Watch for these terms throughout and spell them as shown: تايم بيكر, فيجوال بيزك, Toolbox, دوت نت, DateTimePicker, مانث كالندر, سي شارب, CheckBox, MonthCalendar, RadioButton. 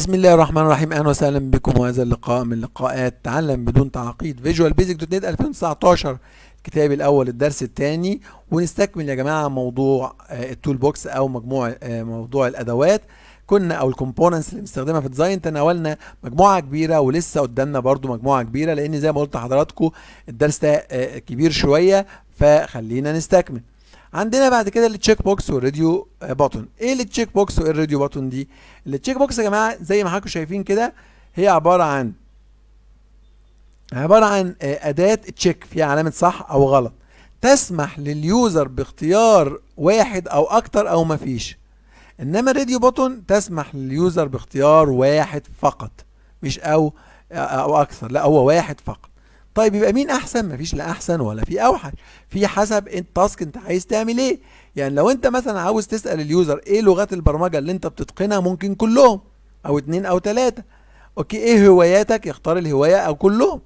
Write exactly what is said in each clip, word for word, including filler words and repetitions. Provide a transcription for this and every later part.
بسم الله الرحمن الرحيم، اهلا وسهلا بكم. وهذا اللقاء من لقاءات تعلم بدون تعقيد فيجوال بيزك دوت نت ألفين وتسعتاشر، الكتاب الاول الدرس الثاني. ونستكمل يا جماعه موضوع التول بوكس او مجموع موضوع الادوات كنا او الكومبوننتس اللي بنستخدمها في الديزاين. تناولنا مجموعه كبيره ولسه قدامنا برضو مجموعه كبيره، لان زي ما قلت لحضراتكم الدرس ده كبير شويه، فخلينا نستكمل. عندنا بعد كده التشيك بوكس والراديو باتون. ايه التشيك بوكس وايه الراديو باتون دي؟ التشيك بوكس يا جماعه زي ما حضراتكم شايفين كده هي عباره عن عباره عن اداه تشيك فيها علامه صح او غلط، تسمح لليوزر باختيار واحد او اكتر او مفيش. انما الراديو باتون تسمح لليوزر باختيار واحد فقط، مش او او اكثر، لا هو واحد فقط. طيب يبقى مين احسن؟ مفيش لا احسن ولا في اوحش، في حسب التاسك انت عايز تعمل ايه. يعني لو انت مثلا عاوز تسال اليوزر ايه لغات البرمجه اللي انت بتتقنها، ممكن كلهم او اتنين او تلاته. اوكي، ايه هواياتك؟ يختار الهوايه او كلهم.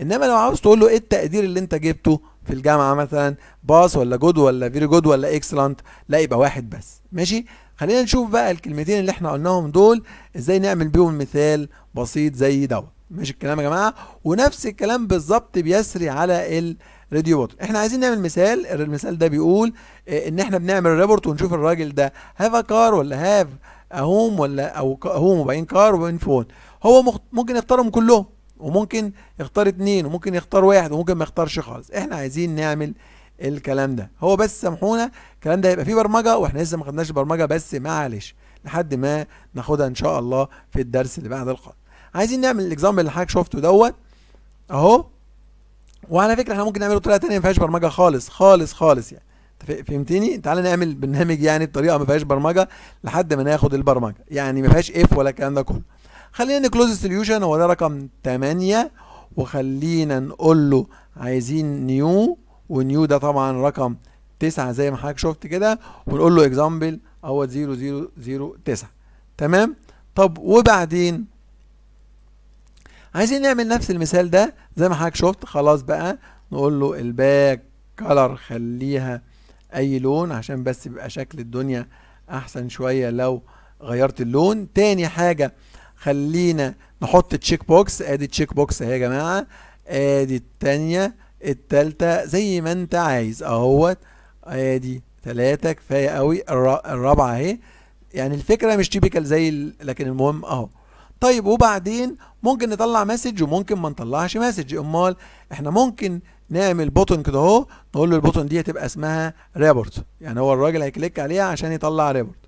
انما لو عاوز تقول له ايه التقدير اللي انت جبته في الجامعه مثلا، باص ولا جود ولا فيري جود ولا اكسلنت، لا يبقى واحد بس. ماشي، خلينا نشوف بقى الكلمتين اللي احنا قلناهم دول ازاي نعمل بيهم مثال بسيط زي دوت. ماشي الكلام يا جماعه، ونفس الكلام بالظبط بيسري على الراديو بوتون. احنا عايزين نعمل مثال، المثال ده بيقول ان احنا بنعمل ريبورت ونشوف الراجل ده هاف ا كار ولا هاف ا هوم ولا او هوم وبعدين كار وبعدين فون. هو مخ... ممكن يختارهم كلهم، وممكن يختار اتنين، وممكن يختار واحد، وممكن ما يختارش خالص. احنا عايزين نعمل الكلام ده، هو بس سامحونا الكلام ده هيبقى فيه برمجه واحنا لسه ما خدناش برمجه، بس معلش لحد ما ناخدها ان شاء الله في الدرس اللي بعد القادم. عايزين نعمل الاكزامبل اللي حضرتك شفته دوت اهو. وعلى فكره احنا ممكن نعمله بطريقه ثانيه ما فيهاش برمجه خالص خالص خالص، يعني فهمتني؟ تعالى نعمل برنامج يعني بطريقه ما فيهاش برمجه لحد ما ناخد البرمجه، يعني ما فيهاش اف ولا الكلام ده كله. خلينا نكلوز السوليوشن، هو ده رقم تمانية، وخلينا نقول له عايزين نيو، ونيو ده طبعا رقم تسعة زي ما حضرتك شفت كده، ونقول له اكزامبل اهو صفر صفر صفر تسعة. تمام؟ طب وبعدين عايزين نعمل نفس المثال ده زي ما حضرتك شفت. خلاص بقى نقول له الباك كلر خليها اي لون، عشان بس بيبقى شكل الدنيا احسن شويه لو غيرت اللون. تاني حاجه خلينا نحط تشيك بوكس، ادي تشيك بوكس اهي يا جماعه، ادي التانيه التالته زي ما انت عايز اهوت، ادي تلاته كفايه قوي، الرابعه اهي. يعني الفكره مش تيبيكال زي ال... لكن المهم اهو. طيب وبعدين ممكن نطلع مسج وممكن ما نطلعش مسج. امال احنا ممكن نعمل بوتون كده اهو، نقول له البوتون دي هتبقى اسمها ريبورت، يعني هو الراجل هيكليك عليها عشان يطلع ريبورت.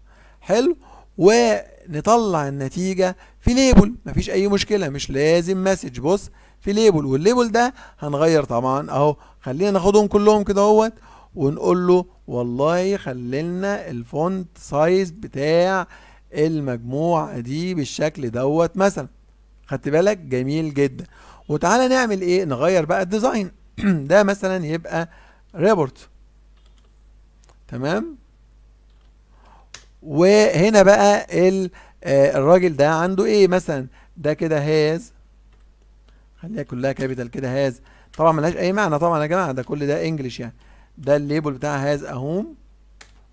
حلو، ونطلع النتيجه في ليبل، مفيش اي مشكله، مش لازم مسج. بص في ليبل، والليبل ده هنغير طبعا اهو. خلينا ناخدهم كلهم كده اهوت، ونقول له والله خلينا الفونت سايز بتاع المجموعه دي بالشكل دوت مثلا. خدت بالك؟ جميل جدا. وتعالى نعمل ايه؟ نغير بقى الديزاين ده مثلا يبقى ريبورت. تمام، وهنا بقى الراجل ده عنده ايه مثلا؟ ده كده هاز، خليها كلها كابيتال كده هاز، طبعا ملهاش اي معنى طبعا يا جماعه، ده كل ده انجلش يعني. ده الليبل بتاع هاز اهوم.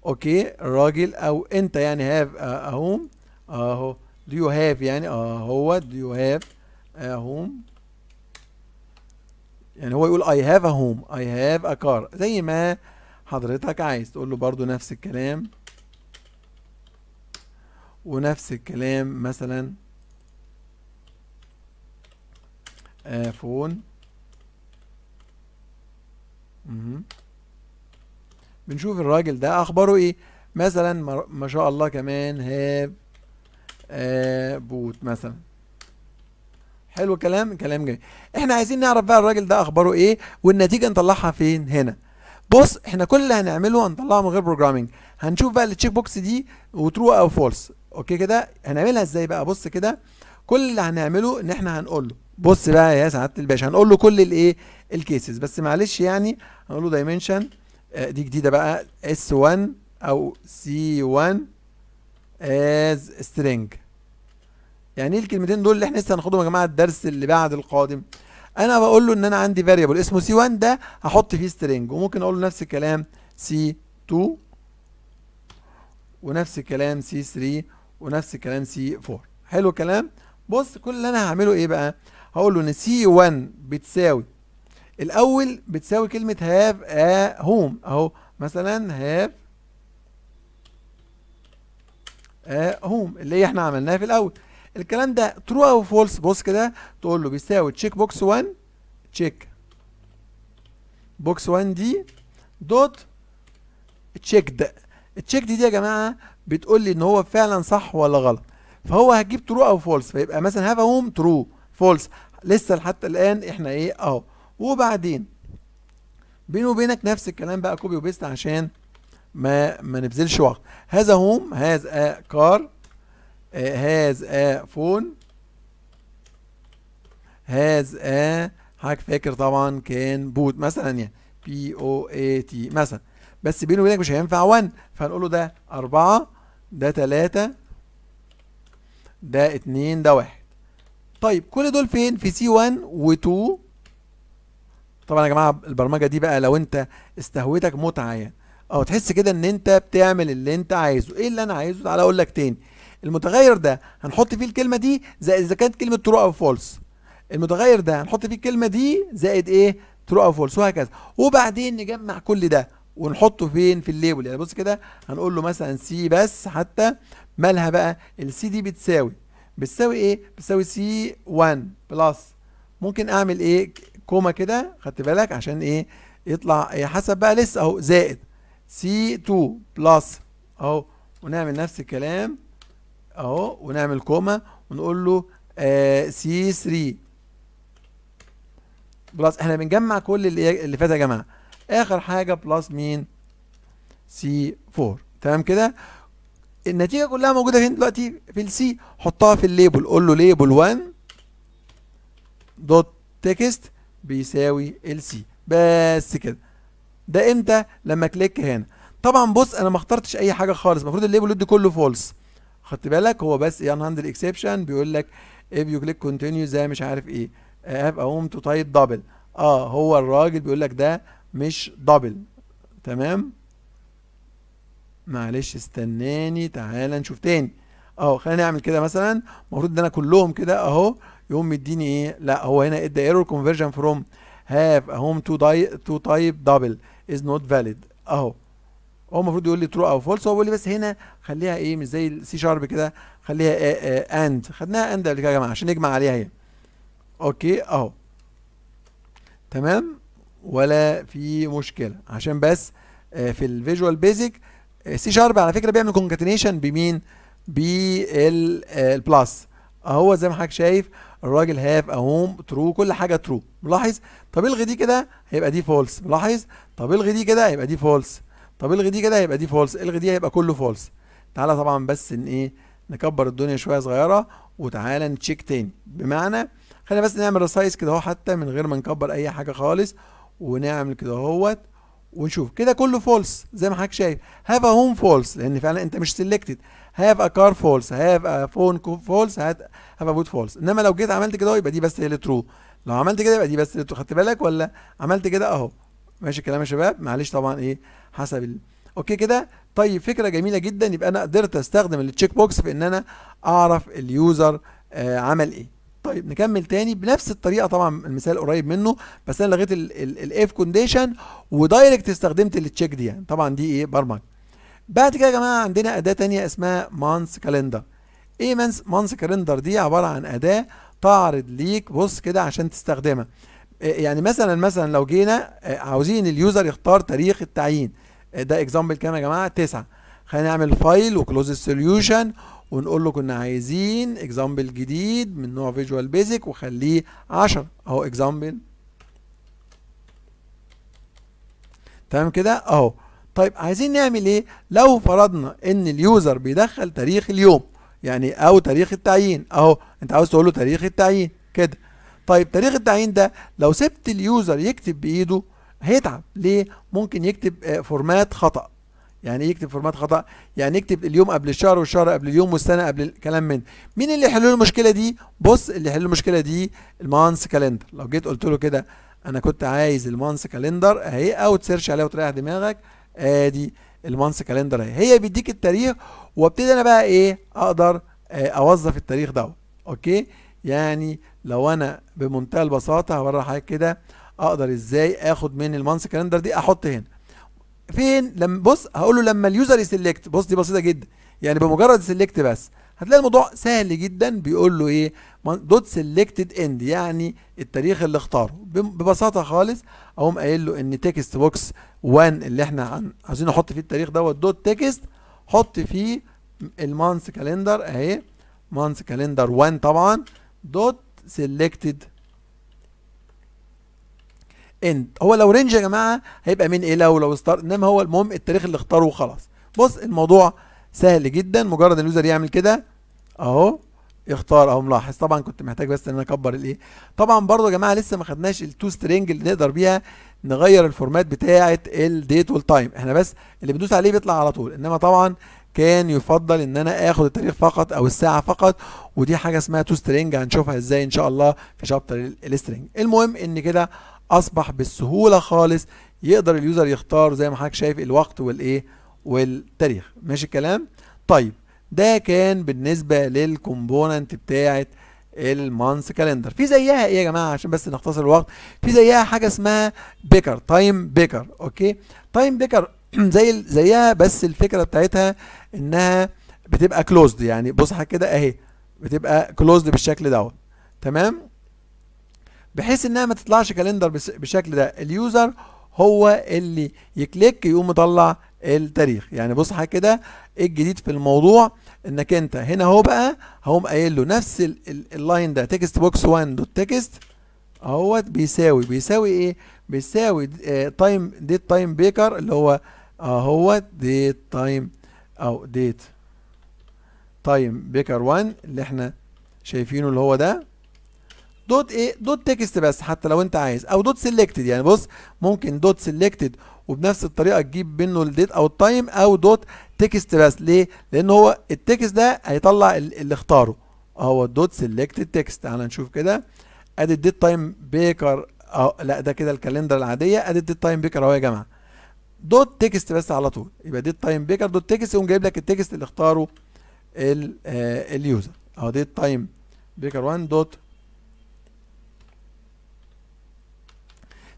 اوكي، الراجل او انت يعني هاف اهوم اهو، دو يو هاف يعني اهو، دو يو هاف اهوم، يعني هو يقول اي هاف اهوم، اي هاف اكار، زي ما حضرتك عايز. تقول له برضو نفس الكلام، ونفس الكلام مثلا فون. اها، بنشوف الراجل ده اخباره ايه مثلا، ما شاء الله كمان هاب آه بوت مثلا. حلو الكلام، كلام جميل. احنا عايزين نعرف بقى الراجل ده اخباره ايه، والنتيجه نطلعها فين. هنا بص، احنا كل اللي هنعمله هنطلعه من غير بروجرامنج. هنشوف بقى التشيك بوكس دي وترو او فولس. اوكي كده هنعملها ازاي بقى؟ بص كده، كل اللي هنعمله ان احنا هنقول له بص بقى يا سعاده الباشا، هنقول له كل الايه الكيسز، بس معلش يعني هنقول له دايمنشن دي جديده بقى اس واحد او سي واحد as string. يعني ايه الكلمتين دول اللي احنا لسه هناخدهم يا جماعه الدرس اللي بعد القادم؟ انا بقول له ان انا عندي variable اسمه سي واحد ده هحط فيه string، وممكن اقول له نفس الكلام سي اتنين، ونفس الكلام سي تلاتة، ونفس الكلام سي اربعة. حلو الكلام. بص كل اللي انا هعمله ايه بقى، هقول له ان سي واحد بتساوي الاول بتساوي كلمه هاف ا هوم اهو، مثلا هاف ا هوم اللي احنا عملناها في الاول. الكلام ده ترو او فولس، بص كده تقول له بيساوي تشيك بوكس واحد تشيك بوكس واحد دي دوت تشيكد. التشيكد دي يا جماعه بتقول لي ان هو فعلا صح ولا غلط، فهو هتجيب ترو او فولس، فيبقى مثلا هاف ا هوم ترو فولس. لسه لحد الان احنا ايه اهو. وبعدين بيني وبينك نفس الكلام بقى كوبي وبيست عشان ما ما نبذلش وقت. هاز ا هوم، هاز ا كار، هاز ا فون، هاز ا حضرتك فاكر طبعا كان بوت مثلا يعني بي او اي تي مثلا، بس بيني وبينك مش هينفع واحد، فهنقول له ده أربعة ده ثلاثة ده اتنين ده واحد. طيب كل دول فين؟ في سي واحد و اتنين. طبعا يا جماعه البرمجه دي بقى لو انت استهوتك متعه يعني او تحس كده ان انت بتعمل اللي انت عايزه. ايه اللي انا عايزه؟ تعالى اقول لك تاني. المتغير ده هنحط فيه الكلمه دي زائد اذا كانت كلمه ترو او فولس، المتغير ده هنحط فيه الكلمه دي زائد ايه ترو او فولس، وهكذا. وبعدين نجمع كل ده ونحطه فين؟ في الليبل. يعني بص كده هنقول له مثلا سي بس حتى مالها بقى السي دي بتساوي بتساوي ايه؟ بتساوي سي واحد بلس، ممكن اعمل ايه كوما كده خدت بالك عشان ايه يطلع إيه حسب بقى لسه اهو، زائد سي اتنين بلس اهو، ونعمل نفس الكلام اهو ونعمل كوما ونقول له آه سي تلاتة بلس. احنا بنجمع كل اللي اللي فات يا جماعه. اخر حاجه بلس مين؟ سي اربعة. تمام كده. النتيجه كلها موجوده فين دلوقتي؟ في السي. حطها في الليبل، قول له ليبل واحد دوت تكست بيساوي ال سي بس كده. ده امتى؟ لما كليك هنا. طبعا بص انا ما اخترتش اي حاجه خالص، المفروض الليبل يدي كله فولس خدت بالك، هو بس يعني هاندل اكسبشن بيقول لك اف يو كليك كونتينيو زي مش عارف ايه هبقى قوم تو تايب دبل. اه هو الراجل بيقول لك ده مش دبل. تمام معلش استناني تعالى نشوف تاني اهو. خلينا نعمل كده مثلا، المفروض ان انا كلهم كده اهو يقوم مديني ايه، لا هو هنا ادى ايرور كونفرجن فروم هاف هوم تو داي تو تايب دبل از نوت فاليد اهو. هو المفروض يقول لي ترو او فولس، هو بيقول لي بس هنا خليها ايه مش زي السي شارب كده خليها اند، خدناها اند قبل كده يا جماعه عشان نجمع عليها هي. اوكي اهو تمام ولا في مشكله، عشان بس في الفيجوال بيزك سي شارب على فكره بيعمل كونكاتينيشن بمين؟ بالبلس اهو زي ما حضرتك شايف الراجل هاف اهوم ترو كل حاجه ترو ملاحظ. طب الغي دي كده هيبقى دي فولس ملاحظ، طب الغي دي كده هيبقى دي فولس، طب الغي دي كده هيبقى دي فولس، الغي دي هيبقى كله فولس. تعالى طبعا بس ان ايه نكبر الدنيا شويه صغيره وتعالى نتشيك تاني، بمعنى خلينا بس نعمل ريسايز كده اهو حتى من غير ما نكبر اي حاجه خالص، ونعمل كده اهوت ونشوف كده كله فولس زي ما حضرتك شايف. هاف هوم فولس لان فعلا انت مش سيلكتد، هاف ا كار فولس، هاف ا فون فولس، هاف ا بوت فولس. انما لو جيت عملت كده يبقى دي بس هي اللي ترو، لو عملت كده يبقى دي بس اللي ترو خدت بالك ولا عملت كده اهو. ماشي الكلام يا شباب معلش طبعا ايه حسب ال... اوكي كده. طيب فكره جميله جدا، يبقى انا قدرت استخدم التشيك بوكس في ان انا اعرف اليوزر آه عمل ايه. طيب نكمل تاني بنفس الطريقه، طبعا المثال قريب منه بس انا لغيت الاف كونديشن ودايركت استخدمت التشيك دي يعني. طبعا دي ايه برمجه. بعد كده يا جماعه عندنا اداه تانية اسمها مانث كالندر. ايه مانث كالندر دي؟ عباره عن اداه تعرض ليك بص كده عشان تستخدمها. يعني مثلا مثلا لو جينا عاوزين اليوزر يختار تاريخ التعيين، ده اكزامبل كام يا جماعه؟ تسعة. خلينا نعمل فايل وكلوز السوليوشن ونقول له كنا عايزين اكزامبل جديد من نوع فيجوال بيزك وخليه عشرة اهو اكزامبل. تمام كده اهو. طيب عايزين نعمل ايه لو فرضنا ان اليوزر بيدخل تاريخ اليوم يعني او تاريخ التعيين اهو، انت عاوز تقول له تاريخ التعيين كده. طيب تاريخ التعيين ده لو سبت اليوزر يكتب بايده هيتعب، ليه؟ ممكن يكتب فورمات خطأ. يعني ايه يكتب فورمات خطأ؟ يعني يكتب اليوم قبل الشهر والشهر قبل اليوم والسنه قبل الكلام من مين اللي يحلوا المشكله دي؟ بص اللي يحلوا المشكله دي المانث كالندر. لو جيت قلت له كده انا كنت عايز المانث كالندر اهي، او تسيرش عليها وتريح دماغك، ادي آه المانث كالندر اهي، هي بيديك التاريخ وابتدي انا بقى ايه اقدر اوظف التاريخ ده. اوكي، يعني لو انا بمنتهى البساطه هوري حضرتك كده اقدر ازاي اخد من المانث كالندر دي احط هنا فين. لما بص هقول له لما اليوزر يسلكت، بص دي بسيطه جدا، يعني بمجرد سلكت بس هتلاقي الموضوع سهل جدا. بيقول له ايه؟ دوت سلكتد اند، يعني التاريخ اللي اختاره ببساطه خالص. اقوم قايل له ان تكست بوكس واحد اللي احنا عايزين نحط فيه التاريخ دوت دوت تكست حط فيه المانث كالندر اهي، مانث كالندر واحد طبعا دوت سلكتد اند. هو لو رينج يا جماعه هيبقى من ايه؟ لو لو ستار، انما هو المهم التاريخ اللي اختاره وخلاص. بص الموضوع سهل جدا، مجرد اليوزر يعمل كده اهو يختار اهو. ملاحظ طبعا كنت محتاج بس ان انا اكبر الايه. طبعا برضو يا جماعه لسه ما خدناش التو سترينج اللي نقدر بيها نغير الفورمات بتاعه الديت والتايم، احنا بس اللي بندوس عليه بيطلع على طول، انما طبعا كان يفضل ان انا اخد التاريخ فقط او الساعه فقط، ودي حاجه اسمها تو سترينج هنشوفها ازاي ان شاء الله في شابتر السترينج. المهم ان كده اصبح بالسهوله خالص يقدر اليوزر يختار زي ما حضرتك شايف الوقت والايه والتاريخ. ماشي الكلام؟ طيب ده كان بالنسبه للكومبوننت بتاعه المانث كالندر. في زيها ايه يا جماعه عشان بس نختصر الوقت؟ في زيها حاجه اسمها بيكر، تايم بيكر. اوكي، تايم بيكر زي زيها بس الفكره بتاعتها انها بتبقى كلوزد، يعني بص حاجه كده اهي بتبقى كلوزد بالشكل دوت، تمام، بحيث انها ما تطلعش كالندر بالشكل ده. اليوزر هو اللي يكليك يقوم مطلع التاريخ. يعني بص حاجه كده، الجديد في الموضوع انك انت هنا اهو بقى هقوم قايل له نفس اللاين ده تكست بوكس واحد دوت تكست اهوت بيساوي بيساوي ايه؟ بيساوي تايم ديت تايم بيكر اللي هو اهوت ديت تايم او ديت تايم بيكر واحد اللي احنا شايفينه اللي هو ده دوت ايه؟ دوت تكست بس حتى لو انت عايز، او دوت سيلكتد. يعني بص ممكن دوت سيلكتد وبنفس الطريقه تجيب منه الديت او التايم او دوت تكست بس. ليه؟ لان هو التكست ده هيطلع اللي اختاره اهو دوت سيلكتد تكست. تعالى نشوف كده، ادي الديت تايم بيكر اهو، لا ده كده الكالندر العاديه، ادي الديت تايم بيكر اهو يا جماعه دوت تكست بس على طول. يبقى ديت تايم بيكر دوت تكست يقوم جايب لك التكست اللي اختاره ال آه اليوزر اهو ديت تايم بيكر واحد دوت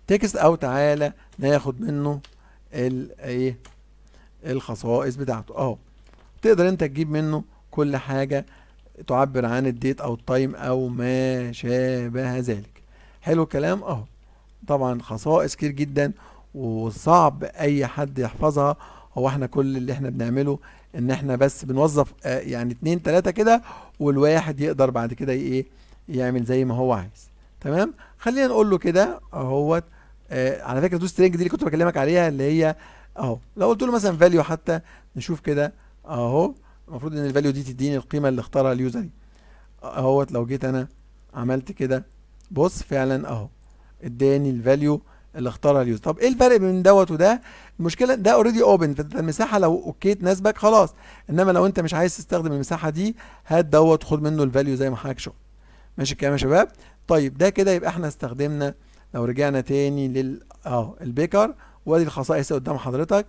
تكست. او تعالى ناخد منه الايه الخصائص بتاعته اهو، تقدر انت تجيب منه كل حاجه تعبر عن الديت او التايم او ما شابه ذلك. حلو الكلام اهو. طبعا خصائص كتير جدا وصعب اي حد يحفظها، هو احنا كل اللي احنا بنعمله ان احنا بس بنوظف آه يعني اتنين تلاته كده، والواحد يقدر بعد كده ايه يعمل زي ما هو عايز. تمام، خلينا نقول له كده اهوت. آه على فكره تو سترينج دي اللي كنت بكلمك عليها اللي هي اهو، لو قلت له مثلا فاليو حتى نشوف كده اهو، المفروض ان الفاليو دي تديني القيمه اللي اختارها اليوزر اهوت. لو جيت انا عملت كده بص فعلا اهو اداني الفاليو اللي اختارها اليوزر. طب ايه الفرق بين دوت وده؟ المشكله ده اوريدي اوبن، فانت المساحه لو اوكي تناسبك خلاص، انما لو انت مش عايز تستخدم المساحه دي هات دوت خد منه الفاليو زي ما حضرتك شفت. ماشي الكلام يا شباب؟ طيب ده كده يبقى احنا استخدمنا، لو رجعنا تاني لل اه البيكر وادي الخصائص قدام حضرتك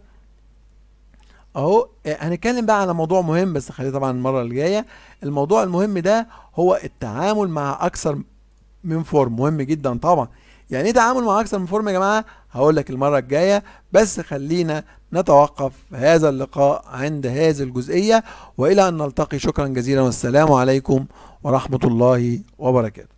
اهو. هنتكلم بقى على موضوع مهم بس خليه طبعا المره اللي جايه. الموضوع المهم ده هو التعامل مع اكثر من فورم، مهم جدا طبعا. يعني ايه تعامل مع اكثر من فورم يا جماعه؟ هقول لك المره الجايه، بس خلينا نتوقف هذا اللقاء عند هذه الجزئيه، والى ان نلتقي شكرا جزيلا والسلام عليكم ورحمه الله وبركاته.